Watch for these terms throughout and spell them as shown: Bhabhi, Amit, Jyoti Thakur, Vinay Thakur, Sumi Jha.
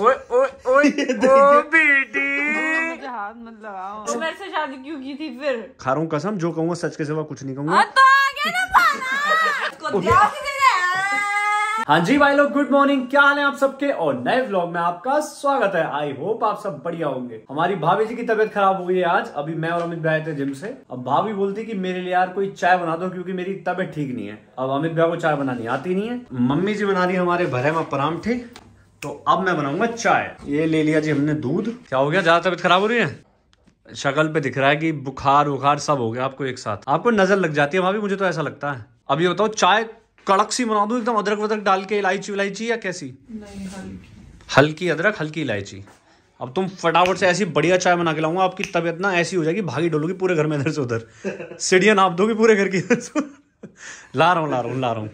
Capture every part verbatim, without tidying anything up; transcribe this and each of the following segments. ओए ओए ओए ओ बेटी मुझे हाथ मत लगाओ। तो मेरे से शादी क्यों की थी फिर? खा रहा हूं कसम, जो कहूंगा सच के सिवा कुछ नहीं कहूंगा। तो आ गया ना पाना। हाँ जी भाई लोग, गुड मॉर्निंग, क्या हाल है आप सबके और नए व्लॉग में आपका स्वागत है। आई होप आप सब बढ़िया होंगे। हमारी भाभी जी की तबीयत खराब हो गई है आज। अभी मैं और अमित भाई आए थे जिम से। अब भाभी बोलती कि मेरे लिए यार कोई चाय बना दो क्योंकि मेरी तबीयत ठीक नहीं है। अब अमित भाई को चाय बनानी आती नहीं है। मम्मी जी बना रही है हमारे भरे में परांठे, तो अब मैं बनाऊंगा चाय। ये ले लिया जी हमने दूध। क्या हो गया, ज्यादा तबीयत खराब हो रही है? शक्ल पे दिख रहा है कि बुखार उखार सब हो गया आपको एक साथ। आपको नजर लग जाती है भाभी, मुझे तो ऐसा लगता है। अब ये बताओ, चाय कड़क सी बना दूं एकदम अदरक वदरक डाल के, इलायची इलायची या कैसी? नहीं, हल्की हल्की अदरक हल्की इलायची। अब तुम फटाफट से ऐसी बढ़िया चाय बना के लाऊंगा, आपकी तबीयत ना ऐसी हो जाएगी भागी डोलोगी पूरे घर में इधर से उधर, सीढ़ियां नाप दोगी पूरे घर की। ला रहा हूँ ला रहा हूँ ला रहा हूँ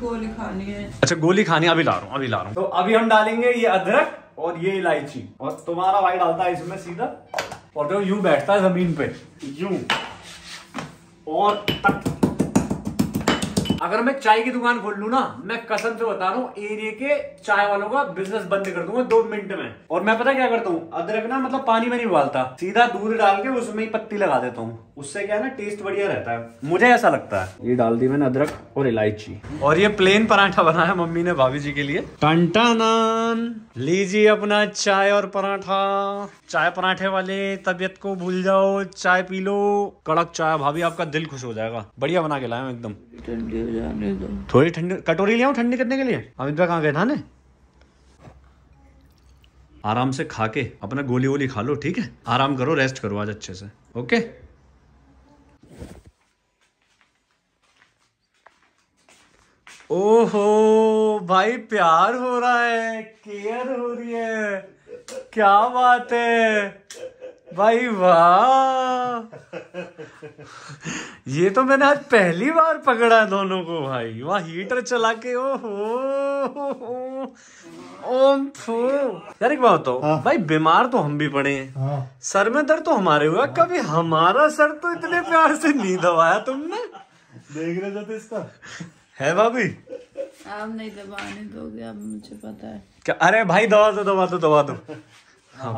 गोली खानी है। अच्छा गोली खानी, अभी ला रहा हूँ अभी ला रहा हूँ। तो अभी हम डालेंगे ये अदरक और ये इलायची, और तुम्हारा भाई डालता है इसमें सीधा, और जो यूं बैठता है जमीन पे यूं। और अगर मैं चाय की दुकान खोल लूं ना, मैं कसम से बता रहा हूँ, एरिया के चाय वालों का बिजनेस बंद कर दूंगा दो मिनट में। और मैं पता क्या करता हूँ, अदरक ना मतलब पानी में नहीं उबालता, सीधा दूध डाल के उसमें ही पत्ती लगा देता हूँ। उससे क्या है ना, टेस्ट बढ़िया रहता है, मुझे ऐसा लगता है। ये डाल दी मैंने अदरक और इलायची। और ये प्लेन पराठा बनाया मम्मी ने भाभी जी के लिए। टन टन, लीजिए अपना चाय और पराठा। चाय पराठे वाले तबियत को भूल जाओ, चाय पी लो। कड़क चाय भाभी, आपका दिल खुश हो जाएगा। बढ़िया बना के लाया एकदम, ठंडी हो जाने दो। थोड़ी ठंडी कटोरी ले आऊं ठंडी करने के लिए। अमित भाई कहाँ गए थाने? आराम से खा के अपना गोली वोली खा लो, ठीक है? आराम करो, रेस्ट करो आज अच्छे से, ओके? ओहो भाई, प्यार हो रहा है, केयर हो रही है, क्या बात है भाई, वाह। ये तो मैंने आज पहली बार पकड़ा दोनों को भाई, वाह। हीटर चला के, ओहो ओम फू। यार एक बात बताओ, हाँ। भाई बीमार तो हम भी पड़े हैं, हाँ। सर में दर्द तो हमारे हुआ, हाँ। कभी हमारा सर तो इतने प्यार से नहीं दबाया तुमने। देख रहे थे इसका है भाभी, आप नहीं दबाने दोगे, अब मुझे पता है क्या। अरे भाई दबा दो दबा दो दबा दो, हाँ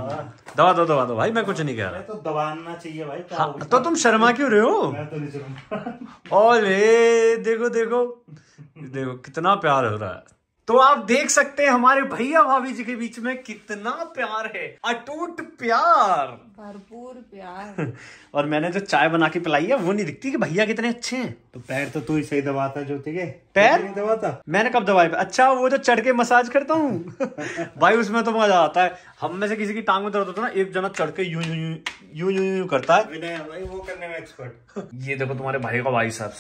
दबा दो दबा दो भाई, मैं कुछ नहीं कह रहा। तो दबाना चाहिए भाई, क्या हाँ, तो तुम शर्मा क्यों रहे हो? मैं तो नहीं शर्मा। ओले देखो देखो देखो कितना प्यार हो रहा है। तो आप देख सकते हैं हमारे भैया भाभी जी के बीच में कितना प्यार है, अटूट प्यार, भरपूर प्यार। और मैंने जो चाय बना के पिलाई है वो नहीं दिखती कि भैया कितने अच्छे हैं। तो पैर तो तू ही सही दबाता जो, ठीक है? पैर नहीं दबाता मैंने, कब दबाए? अच्छा वो जो चढ़ के मसाज करता हूँ भाई, उसमें तो मजा आता है। हम में से किसी की टांग में दर्द होता है ना, एक जना चढ़ के यूं यूं यूं यूं यूं यूं करता है। विनय भाई वो करने में एक्सपर्ट। ये देखो तुम्हारे भाई का भाई साहब।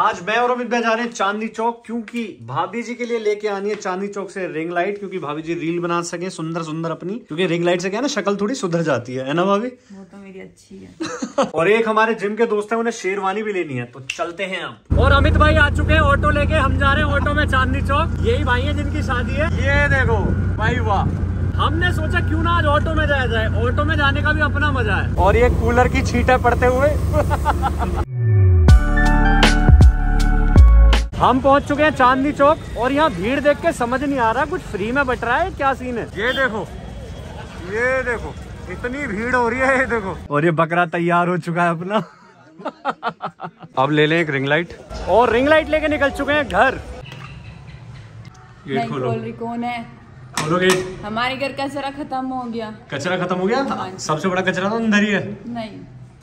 आज मैं और अमित भाई जा रहे हैं चांदनी चौक, क्योंकि भाभी जी के लिए लेके आनी है चांदनी चौक से रिंग लाइट, क्योंकि भाभी जी रील बना सके सुंदर सुंदर अपनी, क्योंकि रिंग लाइट से क्या ना शक्ल थोड़ी सुधर जाती है, है ना भाभी? वो तो मेरी अच्छी है। और एक हमारे जिम के दोस्त है, उन्हें शेरवानी भी लेनी है, तो चलते हैं हम। और अमित भाई आ चुके हैं ऑटो लेके, हम जा रहे हैं ऑटो में चांदनी चौक। यही भाई है जिनकी शादी है। ये देखो भाई वाह, हमने सोचा क्यों ना आज ऑटो में जाया जाए, ऑटो में जाने का भी अपना मजा है। और ये कूलर की छींटे पड़ते हुए हम पहुंच चुके हैं चांदनी चौक। और यहाँ भीड़ देख के समझ नहीं आ रहा कुछ फ्री में बट रहा है, क्या सीन है? ये देखो ये देखो इतनी भीड़ हो रही है, ये देखो। और ये बकरा तैयार हो चुका है अपना। अब ले लें एक रिंग लाइट, और रिंग लाइट लेके निकल चुके हैं घर। गेट खोलो। कौन है? खोलो गेट। हमारे घर कचरा खत्म हो गया। कचरा खत्म हो गया? सबसे बड़ा कचरा तो अंदर ही है। नहीं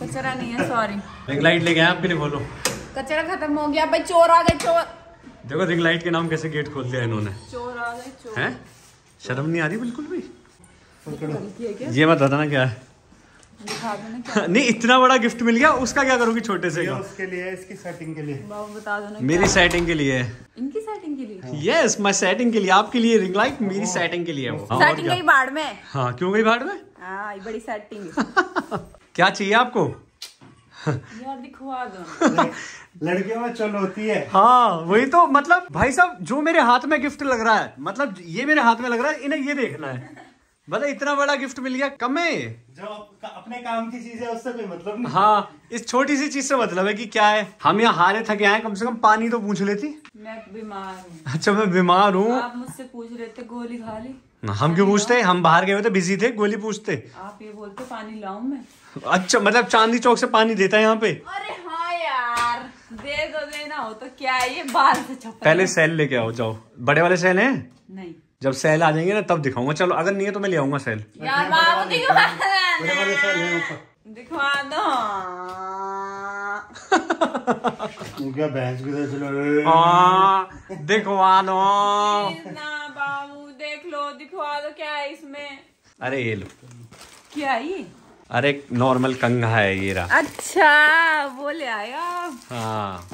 कचरा नहीं है, सॉरी। रिंग लाइट लेके आए आपके लिए, खोलो। कचरा खत्म हो गया भाई, चोर आ गए चोर। देखो रिंग लाइट के नाम कैसे गेट खोल दिया इन्होंने, चोर आ गए चोर। हैं? शर्म नहीं आ रही बिल्कुल भी? ये मत बताना क्या है, दिखा देना क्या। नहीं इतना बड़ा गिफ्ट मिल गया, उसका क्या करूंगी छोटे से? उसके लिए, इसकी सेटिंग के लिए बता दो ना। मेरी सेटिंग के लिए, इनकी सेटिंग के लिए। यस माय सेटिंग के लिए, आपके लिए रिंग लाइट, मेरी सेटिंग के लिए। सेटिंग गई बाढ़ में। हाँ क्यों गई बाढ़ में? हां बड़ी सेटिंग। क्या चाहिए आपको? यार दिखवा दो। लड़कियों में चल होती है। हाँ वही तो, मतलब भाई साहब जो मेरे हाथ में गिफ्ट लग रहा है, मतलब ये मेरे हाथ में लग रहा है, इन्हें ये देखना है। मतलब इतना बड़ा गिफ्ट मिल गया, कम है जो अपने काम की चीज है उससे कोई मतलब नहीं। हाँ, इस छोटी सी चीज से मतलब है कि क्या है, हम यहाँ हारे थके आए, कम से कम पानी तो पूछ लेती। मैं बीमार हूँ। अच्छा, मैं बीमार हूँ, आप मुझसे पूछ रहे थे गोली खा ली? हम क्यों पूछते, हम बाहर गए हुए थे, बिजी थे, गोली पूछते। आप ये बोलते पानी लाऊं मैं? अच्छा, मतलब चांदनी चौक से पानी देता है यहाँ पे? अरे हाँ यार, दे दो, देना हो तो क्या है, ये बाल से छपा। पहले सेल लेके आओ, जाओ। बड़े वाले सेल हैं? नहीं, जब सेल आ जाएंगे ना तब दिखाऊंगा। चलो, अगर नहीं है तो मैं ले आऊंगा सेल। यार बाबू दिखवा दो, दिखवा दो, क्या भैंस की तरह चलो, दिखवा दो बाबू, देख लो, दिखवा दो, क्या है इसमें? अरे ये लो, क्या है ये? अरे नॉर्मल कंघा है ये रहा। अच्छा, वो ले आया। हाँ,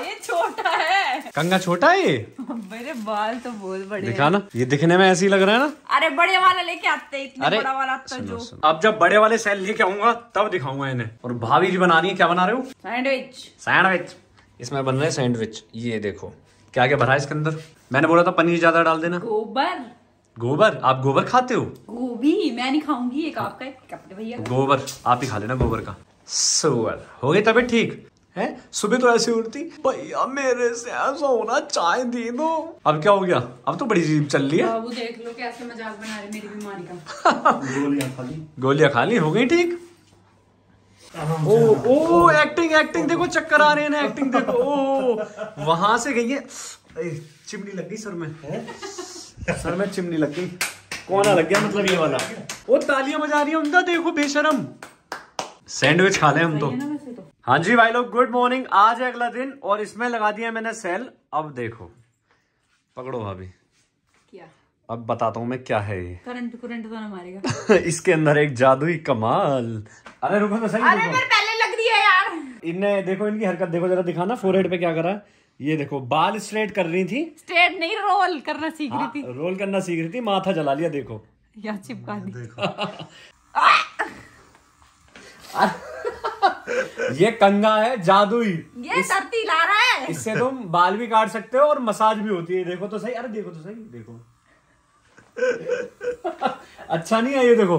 ये छोटा है कंघा, छोटा है ये। मेरे बाल तो बहुत बड़े दिखा ना, ये दिखने में ऐसे ही लग रहा है ना। अरे बड़े वाला लेके आते हैं, इतना बड़ा वाला तो जो। अब जब बड़े वाले सेल लेके आऊंगा तब दिखाऊंगा इन्हें। और भाभी जी बना रही है, क्या बना रहे हो? सैंडविच। सैंडविच इसमें बन रहे हैं, सैंडविच। ये देखो क्या क्या भरा है इसके अंदर। मैंने बोला था पनीर ज्यादा डाल देना। गोबर। गोबर? आप गोबर खाते हो? गोभी मैं नहीं खाऊंगी, एक आपका एक कपड़े भैया। गोबर आप ही खा लेना, गोबर का। सुअर हो गई तबीयत ठीक है? सुबह तो ऐसे उठती, भैया मेरे से ऐसा होना चाय दे दो। अब क्या हो गया, अब तो बड़ी जीभ चल रही है। बाबू देख लो कैसे मजाक बना रहे मेरी बीमारी का। गोलियां खा ली, गोलियां खा ली, हो गई ठीक। ओ ओ एक्टिंग, एक्टिंग देखो, चक्कर आ रहे हैं ना, एक्टिंग देखो। ओ वहां से गई है, चिमनी लग गई सर में, सर में चिमनी लग गई, कोना लग गया, मतलब ये वाला। वो तालियां बजा रही है उनका, देखो बेशरम। सैंडविच खा ले हम तो। हाँ जी भाई लोग, गुड मॉर्निंग। आज है अगला दिन और इसमें लगा दिया मैंने सेल। अब देखो, पकड़ो भाभी, क्या अब बताता हूँ मैं क्या है ये। करंट करंट तो ना मारेगा। इसके अंदर एक जादुई कमाल। अरे रुको, मैं अरे पर पहले लग रही है यार। इन्हें देखो, इनकी हरकत देखो जरा, दिखाना फोरहेड पे क्या करा है। ये देखो, बाल स्ट्रेट कर रही थी, स्ट्रेट नहीं, रोल करना सीख रही थी। हाँ, रोल करना सीख रही थी। माथा जला लिया देखो, या चिपका देखो। ये कंघा है जादुई, ये सर्दी ला रहा है। इससे तुम बाल भी काट सकते हो और मसाज भी होती है। देखो तो सही, अरे देखो तो सही, देखो। अच्छा नहीं है ये, देखो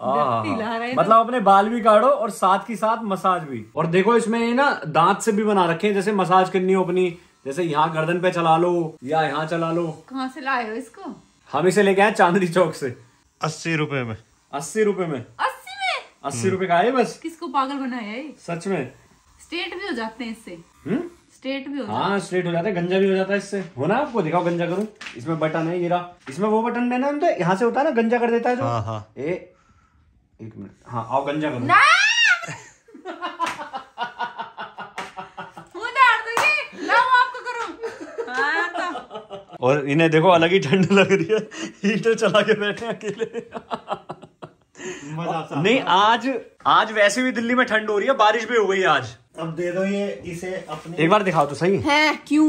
मतलब अपने बाल भी काटो और साथ की साथ मसाज भी। और देखो इसमें ना दांत से भी बना रखे हैं, जैसे मसाज करनी हो अपनी, जैसे यहाँ गर्दन पे चला लो या यहाँ चला लो। कहाँ से लाए हो इसको? हम इसे लेके आए चांदनी चौक से, अस्सी रुपए में। अस्सी रुपए में? अस्सी में? अस्सी रुपए का है बस। किसको पागल बनाया है सच में। स्ट्रेट भी हो जाते हैं इससे। हम्म, स्ट्रेट भी हो। हाँ स्ट्रेट हो जाता है, गंजा भी हो जाता है इससे। हो ना, आपको दिखाओ गंजा करूँ। इसमें बटन है, ये रहा, इसमें वो बटन देना है, यहाँ से होता है ना गंजा कर देता है। एक मिनट, हाँ आओ गंजा करो। आपको करूं। हाँ तो। और इन्हें देखो अलग ही ठंड लग रही है, हीटर चला के बैठे अकेले। मजा नहीं आज, आज वैसे भी दिल्ली में ठंड हो रही है, बारिश भी हो गई आज। अब दे दो ये, इसे अपने एक बार दिखाओ तो सही है क्यों।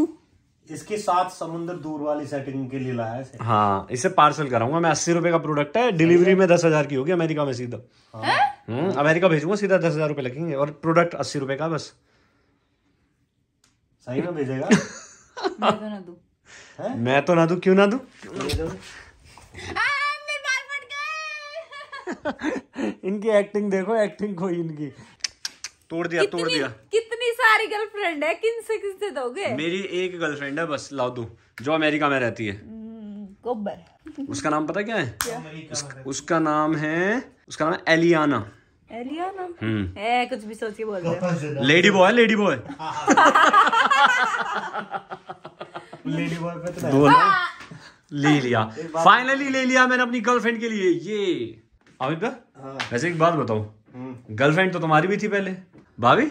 इसके साथ समुद्र दूर वाली सेटिंग के लिए लाया है। हाँ, इसे पार्सल कराऊंगा मैं। अस्सी रुपए का प्रोडक्ट है, डिलीवरी में दस हजार की होगी अमेरिका में सीधा। हाँ। अमेरिका भेजूंगा सीधा, दस हजार रुपए लगेंगे और प्रोडक्ट अस्सी रुपए का बस। सही में भेजेगा? मैं तो ना दूं। मैं तो ना दूं, क्यों ना दूं? इनकी एक्टिंग देखो, एक्टिंग कोई इनकी तोड़ दिया, तोड़ दिया। कितनी सारी गर्लफ्रेंड है, किनसे किनसे दोगे? मेरी एक गर्लफ्रेंड है बस, लाओ दो, जो अमेरिका में रहती है। गोबर। उसका नाम पता क्या है? क्या? उस, उसका नाम है, उसका नाम है एलियाना। एलियाना? हम्म। ए कुछ भी सोच के बोल रहे। Lady boy, lady boy. Lady boy पे तो ले लिया, फाइनली ले लिया मैंने अपनी गर्लफ्रेंड के लिए ये। अमित भा, वैसे एक बात बताओ, गर्लफ्रेंड तो तुम्हारी भी थी पहले? भाभी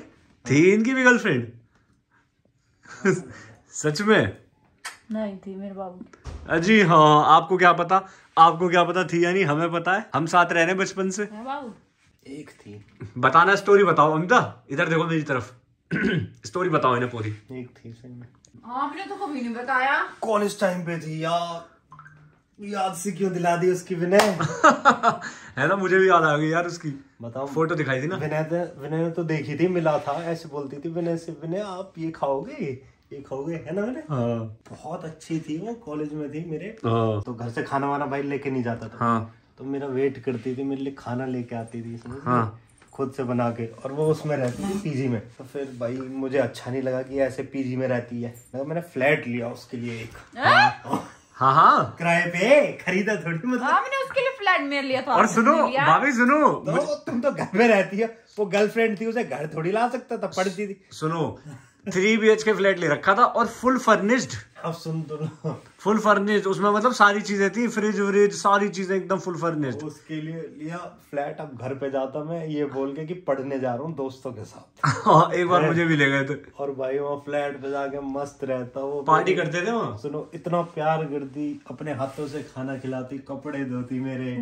थी, इनकी भी गर्लफ्रेंड? सच में? नहीं थी मेरे बाबू। अजी हाँ, आपको क्या पता, आपको क्या पता थी या नहीं, हमें पता है, हम साथ रह रहे हैं बचपन से। बाबू एक थी। बताना स्टोरी, बताओ अमिता, इधर देखो मेरी तरफ। स्टोरी बताओ इन्हें पूरी। एक थी सही में। आपने तो कभी नहीं बताया। कॉलेज टाइम पे थी यार, याद से क्यों दिला दी उसकी विनय। है ना, मुझे भी याद आ गई यार उसकी। बताओ, फोटो दिखाई थी ना। विनय ने, विनय ने तो देखी थी, मिला था, ऐसे बोलती थी विनय से, विनय आप ये खाओगे, ये खाओगे है ना मेरे। हाँ। बहुत अच्छी थी वो, कॉलेज में थी मेरे। हाँ। तो घर से खाना वाना भाई लेके नहीं जाता था। हाँ। तो मेरा वेट करती थी, मेरे लिए खाना लेके आती थी। हाँ। खुद से बना के, और वो उसमें रहती थी पीजी में। तो फिर भाई मुझे अच्छा नहीं लगा कि ऐसे पीजी में रहती है। तो मैंने फ्लैट लिया उसके लिए एक। हाँ हाँ किराए पे खरीदा थोड़ी, मतलब हमने उसके लिए फ्लैट में लिया था। और सुनो भाभी सुनो, तो तुम तो घर में रहती हो, वो गर्लफ्रेंड थी, उसे घर थोड़ी ला सकता था, पढ़ती थी। सुनो three B H K flat ले रखा था और फुल फर्निश्ड। अब सुन तो लो, फुल फर्निश्ड, उसमें मतलब सारी चीजें थी, फ्रिज व्रिज सारी चीजें एकदम फुल फर्निश्ड। उसके लिए लिया फ्लैट। अब घर पे जाता मैं ये बोल के कि पढ़ने जा रहा हूँ दोस्तों के साथ। एक बार मुझे भी ले गए थे। और भाई वहाँ फ्लैट पे जाके मस्त रहता, वो पार्टी करते थे वहाँ। सुनो इतना प्यार करती, अपने हाथों से खाना खिलाती, कपड़े धोती मेरे,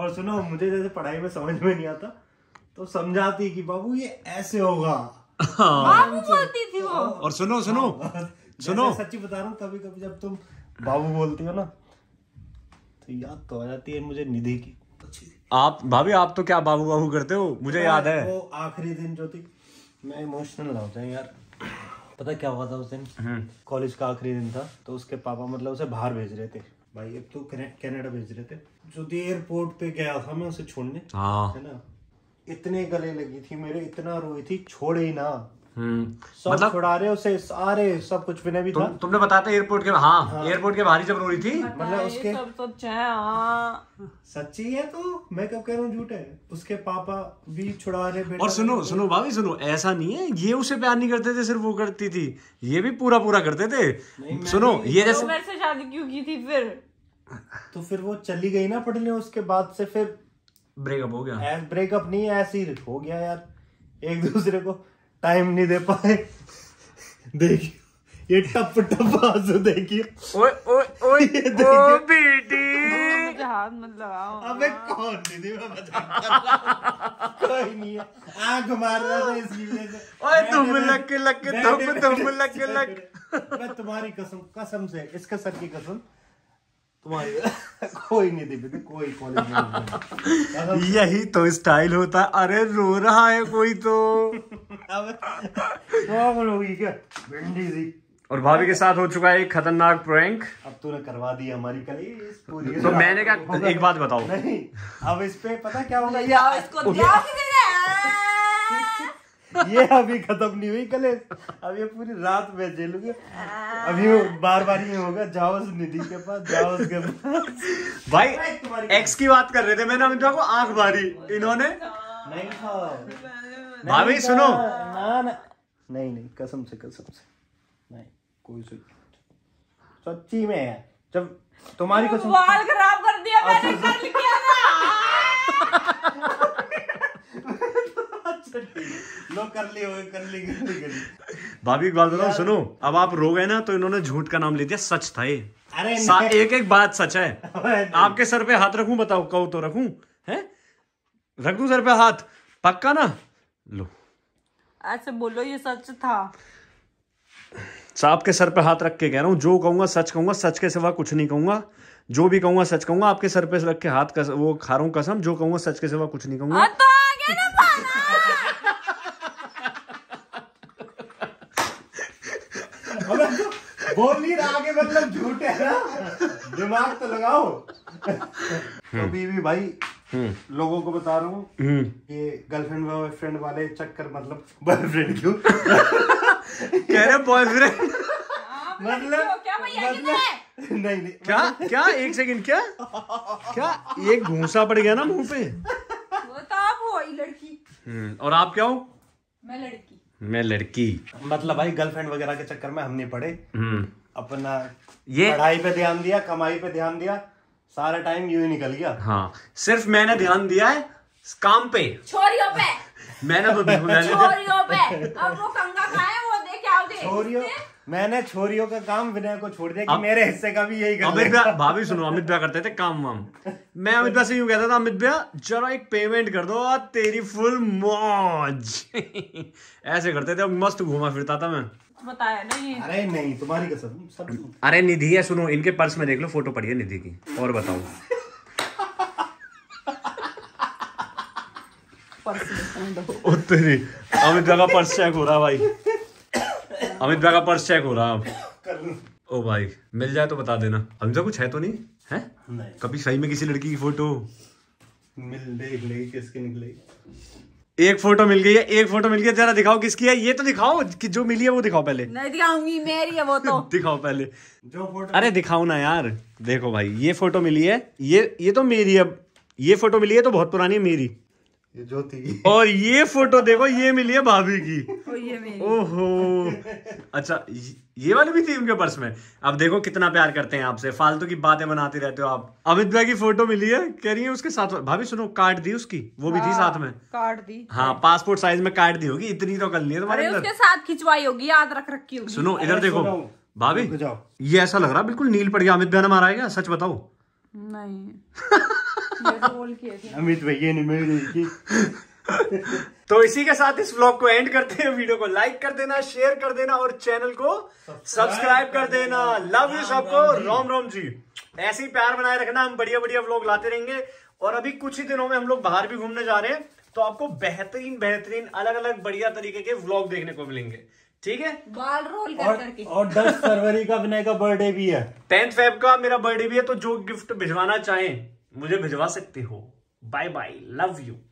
और सुनो मुझे जैसे पढ़ाई में समझ में नहीं आता तो समझाती कि बाबू ये ऐसे होगा। बाबू बोलती थी वो। और सुनो सुनो सुनो सच्ची बता रहा हूँ, कभी कभी जब तुम बाबू बोलती हो ना तो याद तो आ जाती है मुझे निधि की। आप भाभी आप तो क्या बाबू बाबू करते हो, मुझे तो याद है वो आखिरी दिन जो थी, मैं इमोशनल हो जाऊं यार। पता क्या हुआ था उस दिन, कॉलेज का आखिरी दिन था, तो उसके पापा मतलब उसे बाहर भेज रहे थे भाई, अब तो कनाडा भेज रहे थे। जो एयरपोर्ट पे गया था मैं उसे छोड़ने, है ना, इतने गले लगी थी मेरे, इतना रोई थी, छोड़े ही ना। सब मतलब छुड़ा रहे उसे सारे, सब कुछ भी तु, था। तुमने बताते एयरपोर्ट के, हाँ, हाँ। एयरपोर्ट के बाहर ही जब रोई थी मतलब उसके तो सच्ची है, तो मैं कब कह रहा हूँ झूठ है। उसके पापा भी छुड़ा रहे। और सुनो सुनो भाभी सुनो, ऐसा नहीं है ये उसे प्यार नहीं करते थे सिर्फ वो करती थी, ये भी पूरा पूरा करते थे। सुनो ये जैसे शादी क्यों की थी फिर, तो फिर वो चली गई ना पढ़ने, उसके बाद से फिर ब्रेकअप हो गया। ब्रेकअप नहीं ऐसे ही हो गया यार, एक दूसरे को टाइम नहीं दे पाए। देखिए ये टप टप आंसू, देखिए ओए ओए ओए ओ बेटी, हाथ मत लगाओ। अबे कौन दीदी मैं बता, कोई नहीं है, आंख मार रहा था इसलिए। ओए तुम लक लक तुम तुम लक लक, मैं तुम्हारी कसम कसम से, इसका सर की कसम तुम्हारी कोई नहीं दीदी, कोई कॉलेज नहीं। यही तो स्टाइल होता, अरे रो रहा है कोई तो। क्या भिंडी थी। और भाभी के साथ हो चुका है एक खतरनाक प्रैंक। अब तूने करवा दी हमारी कली पूरी। तो मैंने क्या, एक बात बताओ, नहीं अब इस पे पता क्या होगा, ये इसको ये अभी खत्म नहीं हुई कलेश, अब ये पूरी रात में झेलूंगा। अभी बार बार ये होगा, जाओ निधि के पास, जाओ उसके पास। भाई एक्स की बात कर रहे थे, मैंने अमिता को आंख मारी, इन्होंने नहीं था। भाभी सुनो ना, ना नहीं नहीं कसम से कसम से नहीं, कोई सच्ची में है, जब तुम्हारी कसम बाल खराब कर दिया मैंने, कर लिया था लो, कर ली कर ली कर ली कर ली। भाभी एक बात बताओ सुनो, अब आप रो गए ना तो इन्होंने झूठ का नाम ले दिया, सच था ये। अरे एक एक बात सच है। आपके सर पे हाथ रखूं बताओ, कहो तो रखूं, हैं रख दूं सर पे हाथ, पक्का ना, लो ऐसे बोलो ये सच था। आपके सर पे हाथ रख के कह रहा हूँ, जो कहूंगा सच कहूंगा, सच के सिवा कुछ नहीं कहूंगा, जो भी कहूंगा सच कहूंगा, आपके सर पे रख के हाथ वो खा रहा हूँ कसम, जो कहूंगा सच के सिवा कुछ नहीं कहूंगा। बोल नहीं रहा आगे, मतलब झूठ है ना, दिमाग तो लगाओ। तो बीवी भाई लोगों को बता रहा हूँ, ये गर्लफ्रेंड बॉयफ्रेंड वाले चक्कर, मतलब बॉयफ्रेंड क्यों कह रहे, बॉयफ्रेंड मतलब क्या भैया, मतलब नहीं नहीं क्या क्या एक सेकंड, क्या क्या एक घूंसा पड़ गया ना मुंह पे, वो तो आप हो ही लड़की, और आप क्या हो, मैं लड़की, मैं लड़की। मतलब भाई गर्लफ्रेंड वगैरह के चक्कर में हम नहीं पड़े, अपना ये पढ़ाई पे ध्यान दिया, कमाई पे ध्यान दिया, सारा टाइम यूं ही निकल गया। हाँ सिर्फ मैंने ध्यान दिया है काम पे, छोरियों पे मैंने तो छोरियों पे। अब वो कंगा खाए वो दे क्या दे, छोरियों, मैंने छोरियों का काम विनय को छोड़ दिया कि मेरे हिस्से का भी यही कर ले। भाभी सुनो अमित भैया करते थे काम वाम, मैं अमित भैया से यूं कहता था, अमित भैया जरा एक पेमेंट कर दो और तेरी फुल मौज ऐसे करते थे, मस्त घूमा फिरता था मैं, बताया ना ये। अरे नहीं तुम्हारी कसम सब। अरे निधि है सुनो, इनके पर्स में देख लो, फोटो पड़ी है निधि की। और बताओ पर्स, अमित भैया का पर्स चेक हो रहा भाई। अमित भाई का पर्स चेक हो रहा अब। ओ भाई मिल जाए तो बता देना। हमसे कुछ है तो नहीं है? नहीं। कभी सही में किसी लड़की की फोटो मिल देख लेगी, किसकी निकलेगी? एक फोटो मिल गई है, एक फोटो मिल गई। जरा दिखाओ किसकी है, ये तो दिखाओ कि जो मिली है वो दिखाओ पहले। नहीं दिखाऊंगी, मेरी है वो तो। दिखाओ पहले जो फोटो। अरे दिखाओ ना यार। देखो भाई ये फोटो मिली है, ये ये तो मेरी है। ये फोटो मिली है तो बहुत पुरानी है, मेरी, ये ज्योति की। और ये फोटो देखो, ये मिली है भाभी की और ये मेरी। ओहो अच्छा, ये वाली भी थी उनके पर्स में। अब देखो कितना प्यार करते हैं आपसे, फालतू की बातें बनाते रहते हो आप। अमित भाई की फोटो मिली है, कह रही है उसके साथ भाभी सुनो कार्ड दी उसकी, वो भी आ, थी साथ में कार्ड दी। हाँ पासपोर्ट साइज में कार्ड दी होगी, इतनी तो कर ली है तुम्हारे अंदर। उसके साथ खिंचवाई होगी, याद रख रखी होगी। सुनो इधर देखो भाभी, ये ऐसा लग रहा बिल्कुल नील पड़ गया। अमित भाई ने मारा है क्या, सच बताओ? नहीं अमित भैया ने मेरी की। तो इसी के साथ इस व्लॉग को एंड करते हैं। वीडियो को लाइक कर देना, शेयर कर देना और चैनल को सब्सक्राइब कर देना। लव यू सबको, राम राम जी। ऐसे ही प्यार बनाए रखना, हम बढ़िया बढ़िया व्लॉग लाते रहेंगे। और अभी कुछ ही दिनों में हम लोग बाहर भी घूमने जा रहे हैं, तो आपको बेहतरीन बेहतरीन अलग अलग बढ़िया तरीके के व्लॉग देखने को मिलेंगे, ठीक है? बाल रोल कर और, करके। और दस फरवरी का विनय का बर्थडे भी है, टेंथ फेब का मेरा बर्थडे भी है। तो जो गिफ्ट भिजवाना चाहे मुझे भिजवा सकते हो। Bye bye, love you.